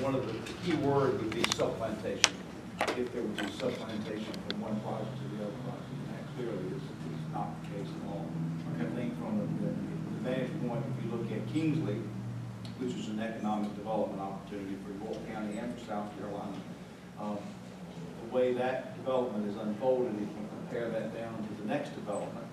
one of the key word would be supplantation. If there would be supplantation from one project to the other project, and that clearly is not the case at all. I think from the vantage point, if you look at Kingsley, which is an economic development opportunity for York County and for South Carolina, the way that development is unfolded, if you compare that down to the next development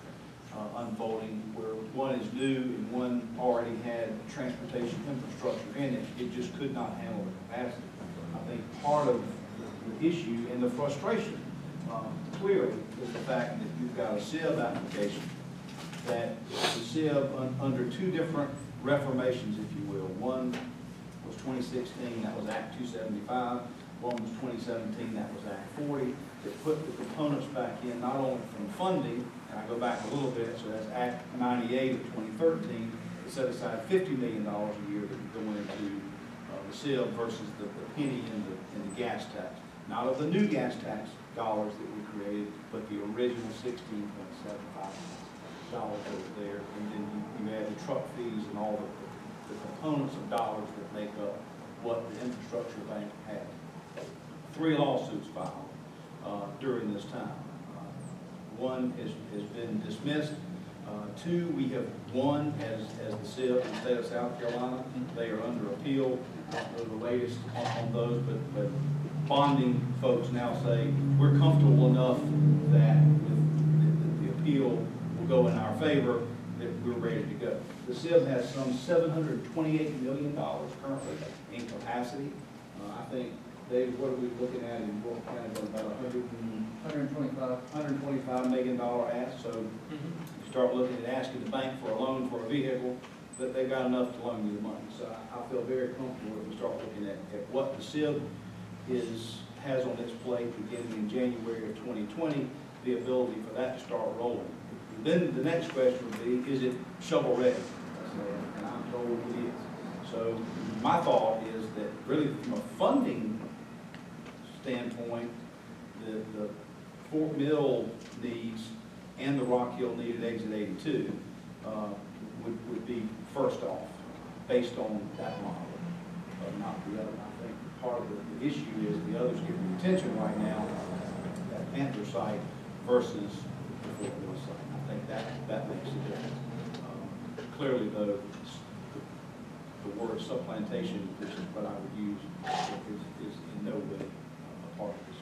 unfolding, where one is new and one already had transportation infrastructure in it, it just could not handle the capacity. I think part of the issue and the frustration clearly is the fact that you've got a SIB application that the SIB under two different reformations, if you will. One was 2016, that was Act 275. One was 2017, that was Act 40. That put the components back in, not only from funding, and I go back a little bit, so that's Act 98 of 2013, that set aside $50 million a year that would go into the SIB versus the penny in the gas tax. Not of the new gas tax dollars that we created, but the original $16.75 over there, and then you add the truck fees and all the components of dollars that make up what the infrastructure bank had. 3 lawsuits filed during this time. One has been dismissed. 2, we have won as the SIB in the state of South Carolina. They are under appeal. The latest on those, but bonding folks now say we're comfortable enough that with the appeal go in our favor, that we're ready to go. The SIB has some $728 million currently in capacity. I think, Dave, what are we looking at in York County? About $125 million ask. So you start looking at asking the bank for a loan for a vehicle, that they've got enough to loan you the money. So I feel very comfortable if we start looking at what the SIB has on its plate beginning in January of 2020, the ability for that to start rolling. Then the next question would be, is it shovel ready? And I'm told it is. So my thought is that really from a funding standpoint, the Fort Mill needs and the Rock Hill needed exit 82 would be first off based on that model, but not the other. I think part of the issue is the others getting attention right now, that Panther site versus the Fort Mill site. I think that makes a difference. Clearly, though, the word supplantation, which is what I would use, is in no way a part of this.